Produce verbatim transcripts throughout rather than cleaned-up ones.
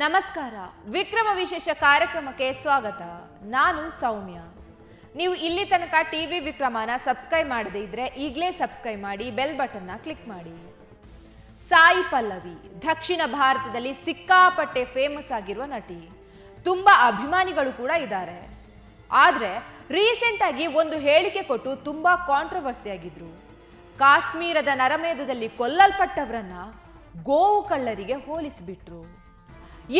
ನಮಸ್ಕಾರ ವಿಕ್ರಮ ವಿಶೇಷ ಕಾರ್ಯಕ್ರಮಕ್ಕೆ ಸ್ವಾಗತ। ನಾನು ಸೌಮ್ಯ। ನೀವು ಇಲ್ಲಿ ತನಕ ಟಿವಿ ವಿಕ್ರಮನ ಸಬ್ಸ್ಕ್ರೈಬ್ ಮಾಡದೇ ಇದ್ರೆ ಈಗಲೇ ಸಬ್ಸ್ಕ್ರೈಬ್ ಮಾಡಿ ಬೆಲ್ ಬಟನ್ ಅನ್ನು ಕ್ಲಿಕ್ ಮಾಡಿ। ಸಾಯಿ ಪಲ್ಲವಿ ದಕ್ಷಿಣ ಭಾರತದಲ್ಲಿ ಸಿಕ್ಕಾಪಟ್ಟೆ ಫೇಮಸ್ ಆಗಿರುವ ನಟಿ, ತುಂಬಾ ಅಭಿಮಾನಿಗಳು ಕೂಡ ಇದ್ದಾರೆ। ಆದರೆ ರೀಸೆಂಟ್ ಆಗಿ ಒಂದು ಹೇಳಿಕೆ ಕೊಟ್ಟು ತುಂಬಾ ಕಾಂಟ್ರವರ್ಸಿ ಆಗಿದ್ರು। ಕಾಶ್ಮೀರದ ನರಮೇಧದಲ್ಲಿ ಕೊಲ್ಲಲ್ಪಟ್ಟವರನ್ನ ಗೋವು ಕಳ್ಳರಿಗೆ ಹೋಲಿಸಿಬಿಟ್ರು।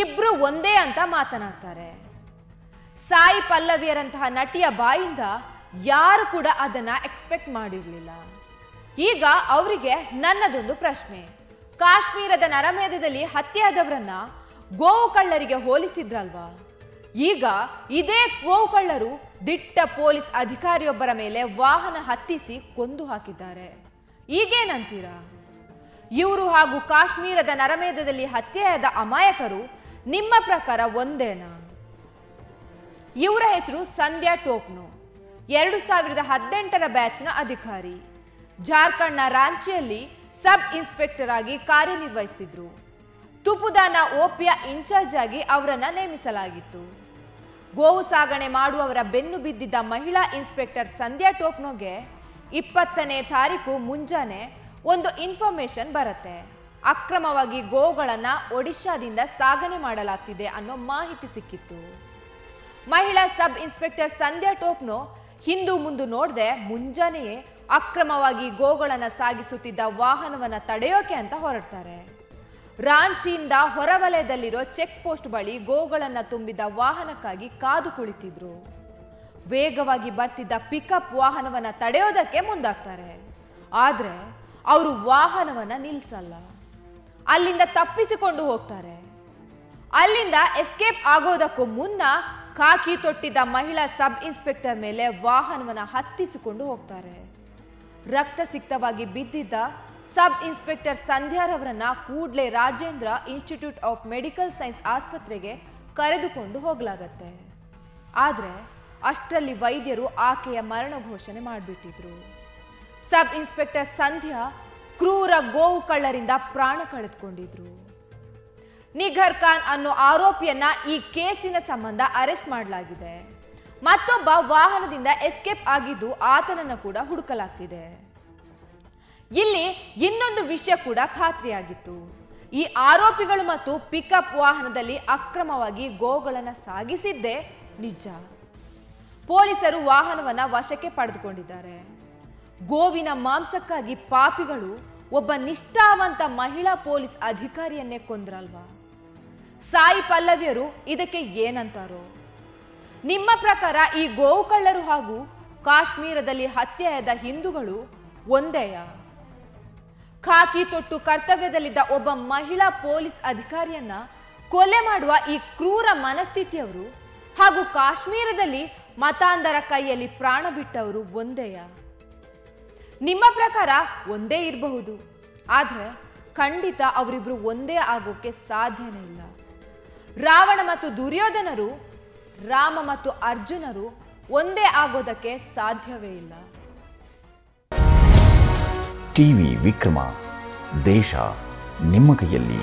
ಇಬ್ರು ಒಂದೇ ಅಂತ ಮಾತನಾಡ್ತಾರೆ। ಸಾಯಿ ಪಲ್ಲವಿಯರಂತಹ ನಟಿಯ ಬಾಯಿಂದ ಯಾರು ಕೂಡ ಅದನ್ನ ಎಕ್ಸ್ಪೆಕ್ಟ್ ಮಾಡಿರಲಿಲ್ಲ। ಈಗ ಅವರಿಗೆ ನನ್ನದೊಂದು ಪ್ರಶ್ನೆ, ಕಾಶ್ಮೀರದ ನರಮೇಧದಲ್ಲಿ ಹತ್ಯೆಯಾದವರನ್ನ ಗೋವು ಕಳ್ಳರಿಗೆ ಹೋಲಿಸಿದ್ರಲ್ವಾ, ಈಗ ಇದೇ ಗೋವು ಕಳ್ಳರು ದಿಟ್ಟ ಪೊಲೀಸ್ ಅಧಿಕಾರಿಯೊಬ್ಬರ ಮೇಲೆ ವಾಹನ ಹತ್ತಿಸಿ ಕೊಂದು ಹಾಕಿದ್ದಾರೆ, ಈಗೇನಂತೀರಾ? ಇವರು ಹಾಗೂ ಕಾಶ್ಮೀರದ ನರಮೇಧದಲ್ಲಿ ಹತ್ಯೆಯಾದ ಅಮಾಯಕರು ನಿಮ್ಮ ಪ್ರಕಾರ ಒಂದೇನಾ? ಇವರ ಹೆಸರು ಸಂಧ್ಯಾ ಟೋಪ್ನೋ, ಎರಡು ಸಾವಿರದ ಹದಿನೆಂಟರ ಬ್ಯಾಚ್ನ ಅಧಿಕಾರಿ, ಜಾರ್ಖಂಡ್ನ ರಾಂಚಿಯಲ್ಲಿ ಸಬ್ ಇನ್ಸ್ಪೆಕ್ಟರ್ ಆಗಿ ಕಾರ್ಯನಿರ್ವಹಿಸುತ್ತಿದ್ದರು। ತುಪುದಾನ ಓಪಿಯ ಇನ್ಚಾರ್ಜ್ ಆಗಿ ಅವರನ್ನು ನೇಮಿಸಲಾಗಿತ್ತು। ಗೋವು ಸಾಗಣೆ ಮಾಡುವವರ ಬೆನ್ನು ಬಿದ್ದಿದ್ದ ಮಹಿಳಾ ಇನ್ಸ್ಪೆಕ್ಟರ್ ಸಂಧ್ಯಾ ಟೋಪ್ನೋಗೆ ಇಪ್ಪತ್ತನೇ ತಾರೀಕು ಮುಂಜಾನೆ ಒಂದು ಇನ್ಫಾರ್ಮೇಶನ್ ಬರುತ್ತೆ, ಅಕ್ರಮವಾಗಿ ಗೋವುಗಳನ್ನು ಒಡಿಶಾದಿಂದ ಸಾಗಣೆ ಮಾಡಲಾಗ್ತಿದೆ ಅನ್ನೋ ಮಾಹಿತಿ ಸಿಕ್ಕಿತ್ತು। ಮಹಿಳಾ ಸಬ್ ಇನ್ಸ್ಪೆಕ್ಟರ್ ಸಂಧ್ಯಾ ಟೋಪ್ನೋ ಹಿಂದೂ ಮುಂದೆ ನೋಡದೆ ಮುಂಜಾನೆಯೇ ಅಕ್ರಮವಾಗಿ ಗೋವುಗಳನ್ನು ಸಾಗಿಸುತ್ತಿದ್ದ ವಾಹನವನ್ನು ತಡೆಯೋಕೆ ಅಂತ ಹೊರಡ್ತಾರೆ। ರಾಂಚಿಯಿಂದ ಹೊರವಲಯದಲ್ಲಿರೋ ಚೆಕ್ ಪೋಸ್ಟ್ ಬಳಿ ಗೋವುಗಳನ್ನು ತುಂಬಿದ ವಾಹನಕ್ಕಾಗಿ ಕಾದು ಕುಳಿತಿದ್ರು। ವೇಗವಾಗಿ ಬರ್ತಿದ್ದ ಪಿಕಪ್ ವಾಹನವನ್ನು ತಡೆಯೋದಕ್ಕೆ ಮುಂದಾಗ್ತಾರೆ, ಆದರೆ ಅವರು ವಾಹನವನ್ನು ನಿಲ್ಲಿಸಲ್ಲ, ಅಲ್ಲಿಂದ ತಪ್ಪಿಸಿಕೊಂಡು ಹೋಗ್ತಾರೆ। ಅಲ್ಲಿಂದ ಎಸ್ಕೇಪ್ ಆಗೋದಕ್ಕೂ ಮುನ್ನ ಕಾಕಿ ತೊಟ್ಟಿದ್ದ ಮಹಿಳಾ ಸಬ್ ಇನ್ಸ್ಪೆಕ್ಟರ್ ಮೇಲೆ ವಾಹನವನ್ನು ಹತ್ತಿಸಿಕೊಂಡು ಹೋಗ್ತಾರೆ। ರಕ್ತಸಿಕ್ತವಾಗಿ ಬಿದ್ದಿದ್ದ ಸಬ್ ಇನ್ಸ್ಪೆಕ್ಟರ್ ಸಂಧ್ಯಾರವರನ್ನ ಕೂಡಲೇ Rajendra institute of medical science ಆಸ್ಪತ್ರೆಗೆ ಕರೆದುಕೊಂಡು ಹೋಗಲಾಗತ್ತೆ, ಆದರೆ ಅಷ್ಟರಲ್ಲಿ ವೈದ್ಯರು ಆಕೆಯ ಮರಣ ಘೋಷಣೆ ಮಾಡಿಬಿಟ್ಟಿದ್ರು। ಸಬ್ ಇನ್ಸ್ಪೆಕ್ಟರ್ ಸಂಧ್ಯಾ ಕ್ರೂರ ಗೋವು ಕಳ್ಳರಿಂದ ಪ್ರಾಣ ಕಳೆದುಕೊಂಡಿದ್ರು। ನಿಘರ್ ಖಾನ್ ಅನ್ನೋ ಆರೋಪಿಯನ್ನ ಈ ಕೇಸಿನ ಸಂಬಂಧ ಅರೆಸ್ಟ್ ಮಾಡಲಾಗಿದೆ। ಮತ್ತೊಬ್ಬ ವಾಹನದಿಂದ ಎಸ್ಕೇಪ್ ಆಗಿದ್ದು ಆತನನ್ನು ಕೂಡ ಹುಡುಕಲಾಗ್ತಿದೆ। ಇಲ್ಲಿ ಇನ್ನೊಂದು ವಿಷಯ ಕೂಡ ಖಾತ್ರಿಯಾಗಿತ್ತು, ಈ ಆರೋಪಿಗಳು ಮತ್ತು ಪಿಕಪ್ ವಾಹನದಲ್ಲಿ ಅಕ್ರಮವಾಗಿ ಗೋವುಗಳನ್ನು ಸಾಗಿಸಿದ್ದೇ ನಿಜ। ಪೊಲೀಸರು ವಾಹನವನ್ನು ವಶಕ್ಕೆ ಪಡೆದುಕೊಂಡಿದ್ದಾರೆ। ಗೋವಿನ ಮಾಂಸಕ್ಕಾಗಿ ಪಾಪಿಗಳು ಒಬ್ಬ ನಿಷ್ಠಾವಂತ ಮಹಿಳಾ ಪೊಲೀಸ್ ಅಧಿಕಾರಿಯನ್ನೇ ಕೊಂದ್ರಲ್ವಾ? ಸಾಯಿ ಪಲ್ಲವಿಯರು ಇದಕ್ಕೆ ಏನಂತಾರೋ? ನಿಮ್ಮ ಪ್ರಕಾರ ಈ ಗೋವು ಕಳ್ಳರು ಹಾಗೂ ಕಾಶ್ಮೀರದಲ್ಲಿ ಹತ್ಯೆಯಾದ ಹಿಂದೂಗಳು ಒಂದೇಯ? ಖಾಕಿ ತೊಟ್ಟು ಕರ್ತವ್ಯದಲ್ಲಿದ್ದ ಒಬ್ಬ ಮಹಿಳಾ ಪೊಲೀಸ್ ಅಧಿಕಾರಿಯನ್ನ ಕೊಲೆ ಮಾಡುವ ಈ ಕ್ರೂರ ಮನಸ್ಥಿತಿಯವರು ಹಾಗೂ ಕಾಶ್ಮೀರದಲ್ಲಿ ಮತಾಂಧರ ಕೈಯಲ್ಲಿ ಪ್ರಾಣ ಬಿಟ್ಟವರು ಒಂದೇಯ? ನಿಮ್ಮ ಪ್ರಕಾರ ಒಂದೇ ಇರಬಹುದು, ಆದರೆ ಖಂಡಿತ ಅವರಿಬ್ರು ಒಂದೇ ಆಗೋಕ್ಕೆ ಸಾಧ್ಯನೇ ಇಲ್ಲ। ರಾವಣ ಮತ್ತು ದುರ್ಯೋಧನರು, ರಾಮ ಮತ್ತು ಅರ್ಜುನರು ಒಂದೇ ಆಗೋದಕ್ಕೆ ಸಾಧ್ಯವೇ ಇಲ್ಲ। ಟಿವಿ ವಿಕ್ರಮ, ದೇಶ ನಿಮ್ಮ ಕೈಯಲ್ಲಿ।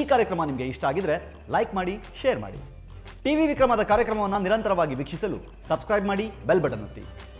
ಈ ಕಾರ್ಯಕ್ರಮ ನಿಮಗೆ ಇಷ್ಟ ಆಗಿದ್ರೆ ಲೈಕ್ ಮಾಡಿ, ಶೇರ್ ಮಾಡಿ। ಟಿವಿ ವಿಕ್ರಮದ ಕಾರ್ಯಕ್ರಮವನ್ನು ನಿರಂತರವಾಗಿ ವೀಕ್ಷಿಸಲು ಸಬ್ಸ್ಕ್ರೈಬ್ ಮಾಡಿ, ಬೆಲ್ ಬಟನ್ ಒತ್ತಿ।